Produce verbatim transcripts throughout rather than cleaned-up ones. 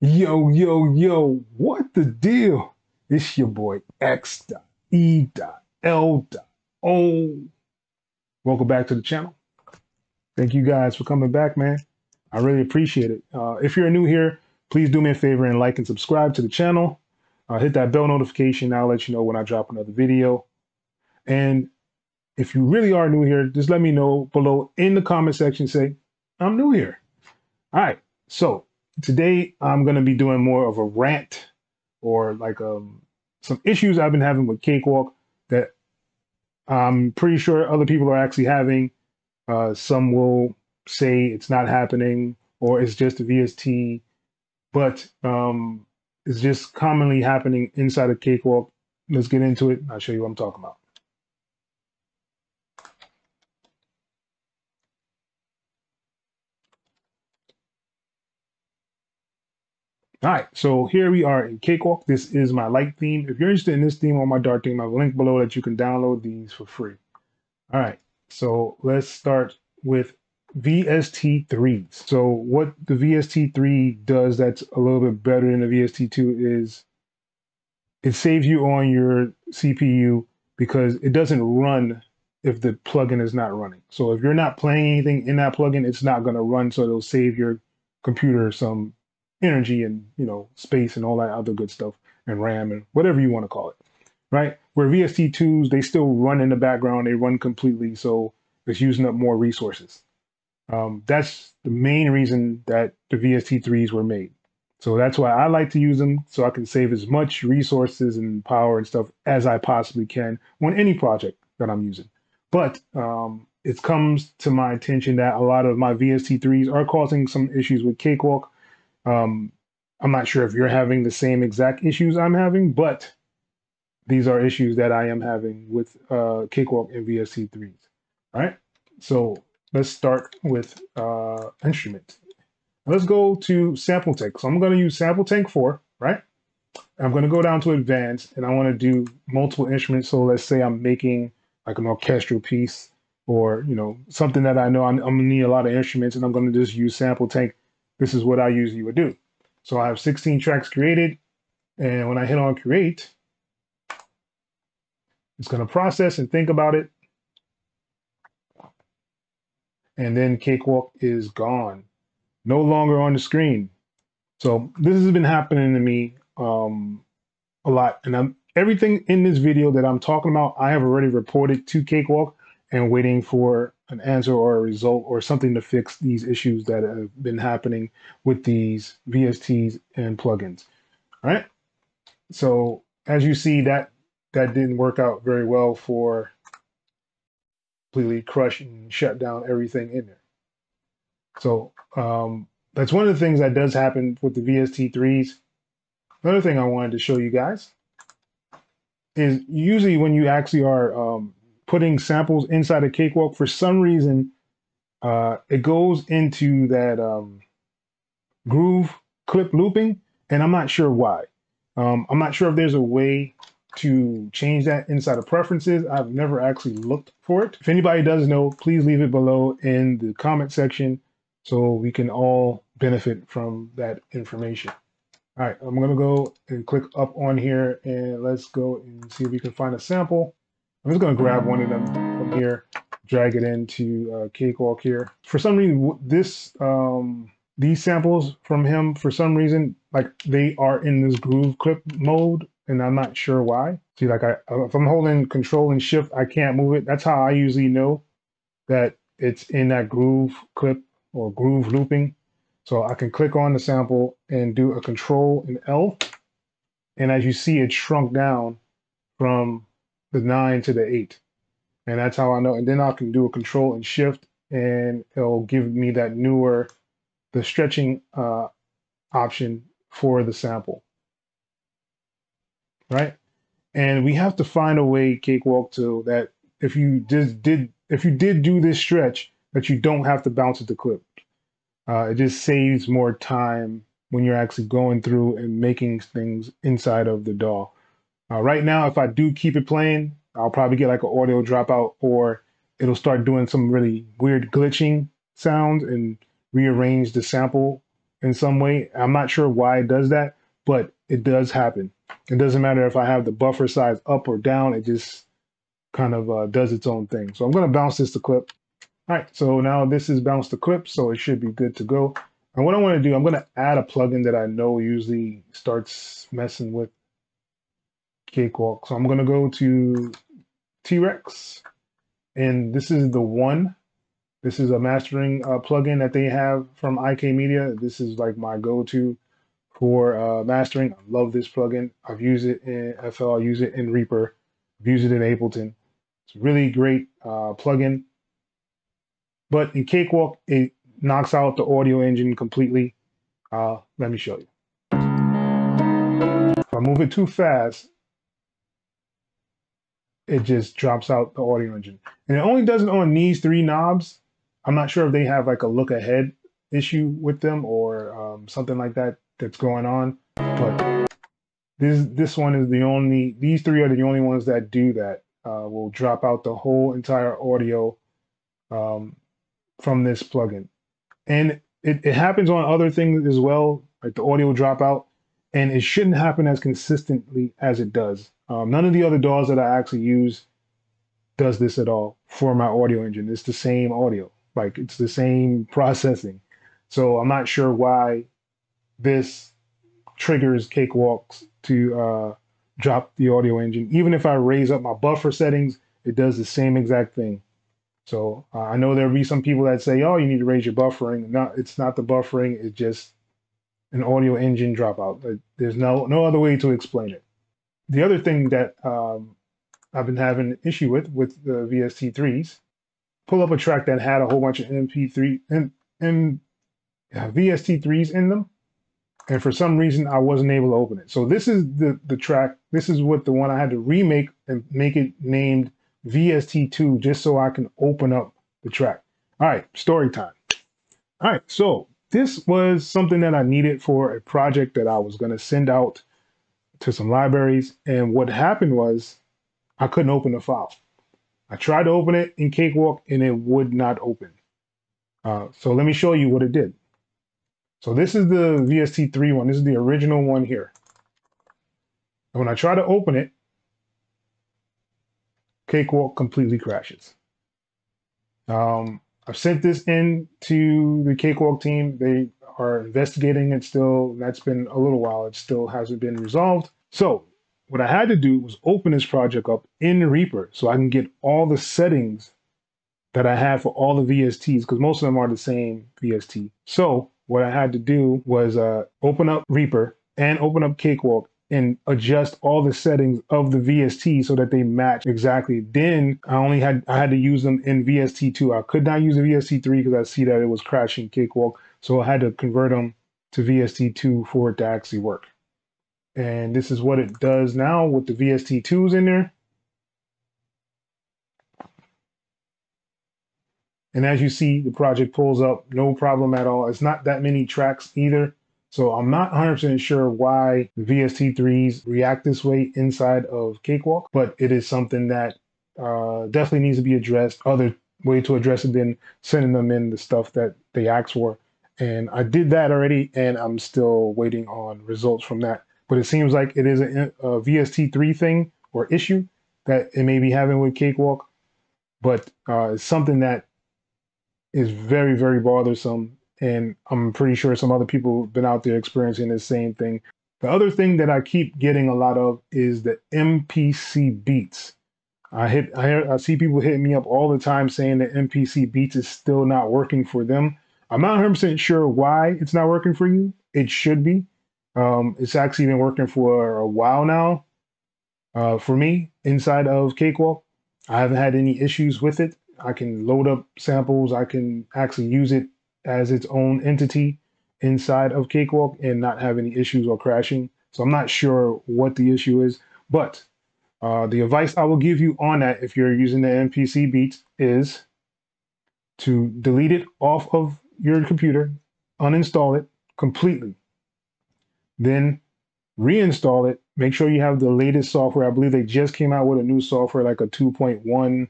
Yo, yo, yo, what the deal? It's your boy X E L O. Welcome back to the channel. Thank you guys for coming back, man. I really appreciate it. Uh, if you're new here, please do me a favor and like and subscribe to the channel. Uh, hit that bell notification. I'll let you know when I drop another video. And if you really are new here, just let me know below in the comment section. Say, I'm new here. All right, so today I'm going to be doing more of a rant or like um, some issues I've been having with Cakewalk that I'm pretty sure other people are actually having. Uh, some will say it's not happening or it's just a V S T, but um, it's just commonly happening inside of Cakewalk. Let's get into it. I'll show you what I'm talking about. All right, so here we are in Cakewalk. This is my light theme. If you're interested in this theme or my dark theme, I have a link below that you can download these for free. All right, so let's start with V S T threes. So what the V S T three does that's a little bit better than the V S T two is it saves you on your C P U because it doesn't run if the plugin is not running. So if you're not playing anything in that plugin, it's not going to run, so it'll save your computer some energy and, you know, space and all that other good stuff, and RAM and whatever you want to call it, right? Where V S T twos, they still run in the background, they run completely, so it's using up more resources. Um, that's the main reason that the V S T threes were made. So that's why I like to use them, so I can save as much resources and power and stuff as I possibly can on any project that I'm using. But um, it comes to my attention that a lot of my V S T threes are causing some issues with Cakewalk. Um, I'm not sure if you're having the same exact issues I'm having, but these are issues that I am having with uh, Cakewalk and V S T threes. All right, so let's start with uh, instrument. Let's go to Sample Tank. So I'm going to use Sample Tank four, right? I'm going to go down to Advanced, and I want to do multiple instruments. So let's say I'm making like an orchestral piece, or you know, something that I know I'm, I'm going to need a lot of instruments, and I'm going to just use Sample Tank. This is what I usually would do. So I have sixteen tracks created, and when I hit on create, it's gonna process and think about it. And then Cakewalk is gone, no longer on the screen. So this has been happening to me um, a lot. And I'm, everything in this video that I'm talking about, I have already reported to Cakewalk and waiting for an answer or a result or something to fix these issues that have been happening with these V S Ts and plugins. All right. So as you see, that that didn't work out very well for completely crush and shut down everything in there. So um, that's one of the things that does happen with the V S T threes. Another thing I wanted to show you guys is usually when you actually are um, putting samples inside of Cakewalk, for some reason, uh, it goes into that um, groove clip looping, and I'm not sure why. Um, I'm not sure if there's a way to change that inside of preferences. I've never actually looked for it. If anybody does know, please leave it below in the comment section so we can all benefit from that information. All right, I'm gonna go and click up on here and let's go and see if we can find a sample. I'm just going to grab one of them from here, drag it into uh, Cakewalk here. For some reason, this um, these samples from him, for some reason, like they are in this groove clip mode, and I'm not sure why. See, like I, if I'm holding Control and Shift, I can't move it. That's how I usually know that it's in that groove clip or groove looping. So I can click on the sample and do a Control and L, and as you see, it shrunk down from the nine to the eight, and that's how I know. And then I can do a Control and Shift, and it'll give me that newer, the stretching uh, option for the sample, right? And we have to find a way, Cakewalk, to that if you just did if you did do this stretch, that you don't have to bounce at the clip. Uh, it just saves more time when you're actually going through and making things inside of the D A W. Uh, right now, if I do keep it playing, I'll probably get like an audio dropout, or it'll start doing some really weird glitching sounds and rearrange the sample in some way. I'm not sure why it does that, but it does happen. It doesn't matter if I have the buffer size up or down, it just kind of uh, does its own thing. So I'm gonna bounce this to clip. All right, so now this is bounced to clip, so it should be good to go. And what I wanna do, I'm gonna add a plugin that I know usually starts messing with Cakewalk. So I'm gonna go to T Rex, and this is the one. This is a mastering uh, plugin that they have from I K Media. This is like my go-to for uh, mastering. I love this plugin. I've used it in F L, I use it in Reaper, I've used it in Ableton. It's a really great uh, plugin. But in Cakewalk, it knocks out the audio engine completely. Uh, let me show you. If I move it too fast, it just drops out the audio engine. And it only does it on these three knobs. I'm not sure if they have like a look ahead issue with them or um, something like that that's going on. But this this one is the only, these three are the only ones that do that. Uh, will drop out the whole entire audio um, from this plugin. And it, it happens on other things as well, like the audio dropout. And it shouldn't happen as consistently as it does. Um, none of the other D A Ws that I actually use does this at all for my audio engine. It's the same audio, like it's the same processing. So I'm not sure why this triggers Cakewalks to uh, drop the audio engine. Even if I raise up my buffer settings, it does the same exact thing. So uh, I know there'll be some people that say, oh, you need to raise your buffering. No, it's not the buffering, it's just an audio engine dropout. There's no no other way to explain it. The other thing that um, I've been having an issue with with the V S T threes, pull up a track that had a whole bunch of M P three and, and uh, V S T threes in them, and for some reason I wasn't able to open it. So this is the the track. This is what the one I had to remake and make it named V S T two just so I can open up the track. All right, story time. All right, so. This was something that I needed for a project that I was going to send out to some libraries. And what happened was I couldn't open the file. I tried to open it in Cakewalk and it would not open. Uh, so let me show you what it did. So this is the V S T three one. This is the original one here. And when I try to open it, Cakewalk completely crashes. Um, I've sent this in to the Cakewalk team. They are investigating it still. That's been a little while. It still hasn't been resolved. So what I had to do was open this project up in Reaper so I can get all the settings that I have for all the V S Ts, because most of them are the same V S T. So what I had to do was uh, open up Reaper and open up Cakewalk and adjust all the settings of the V S T so that they match exactly. Then I only had, I had to use them in V S T two. I could not use the V S T three because I see that it was crashing Cakewalk. So I had to convert them to V S T two for it to actually work. And this is what it does now with the V S T twos in there. And as you see, the project pulls up, no problem at all. It's not that many tracks either. So I'm not one hundred percent sure why the V S T threes react this way inside of Cakewalk, but it is something that uh, definitely needs to be addressed. Other way to address it than sending them in the stuff that they asked for. And I did that already, and I'm still waiting on results from that. But it seems like it is a, a V S T three thing or issue that it may be having with Cakewalk, but uh, it's something that is very, very bothersome. And I'm pretty sure some other people have been out there experiencing the same thing. The other thing that I keep getting a lot of is the M P C Beats. I hit, I, hear, I see people hitting me up all the time saying that M P C Beats is still not working for them. I'm not one hundred percent sure why it's not working for you. It should be. Um, it's actually been working for a while now. Uh, for me, inside of Cakewalk, I haven't had any issues with it. I can load up samples. I can actually use it as its own entity inside of Cakewalk and not have any issues or crashing. So I'm not sure what the issue is, but uh, the advice I will give you on that if you're using the M P C Beats is to delete it off of your computer, uninstall it completely, then reinstall it. Make sure you have the latest software. I believe they just came out with a new software, like a two point one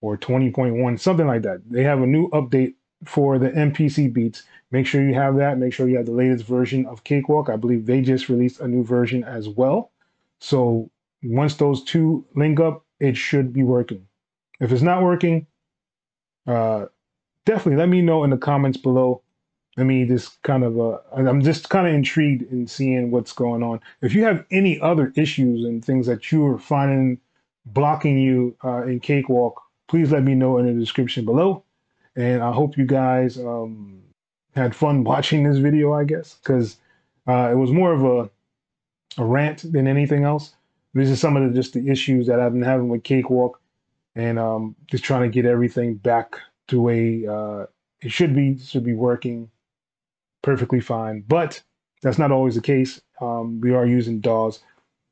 or twenty point one, something like that. They have a new update for the M P C Beats. Make sure you have that. Make sure you have the latest version of Cakewalk. I believe they just released a new version as well. So once those two link up, it should be working. If it's not working, uh, definitely let me know in the comments below. Let me just kind of, uh, I'm just kind of intrigued in seeing what's going on. If you have any other issues and things that you are finding blocking you uh, in Cakewalk, please let me know in the description below. And I hope you guys um, had fun watching this video, I guess, because uh, it was more of a, a rant than anything else. These are some of the, just the issues that I've been having with Cakewalk, and um, just trying to get everything back to the way uh, it should be, should be working perfectly fine. But that's not always the case. Um, we are using D A Ws.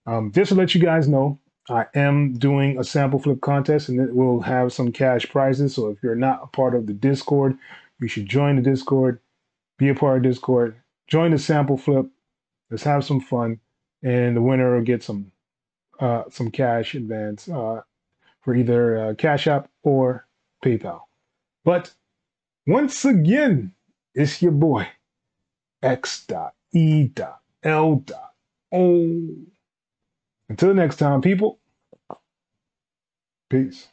Um, just to let you guys know, I am doing a sample flip contest, and it will have some cash prizes. So if you're not a part of the Discord, you should join the Discord, be a part of Discord, join the sample flip. Let's have some fun, and the winner will get some uh, some cash advance uh, for either uh, Cash App or PayPal. But once again, it's your boy X dot E dot L dot O. Until next time, people. Peace.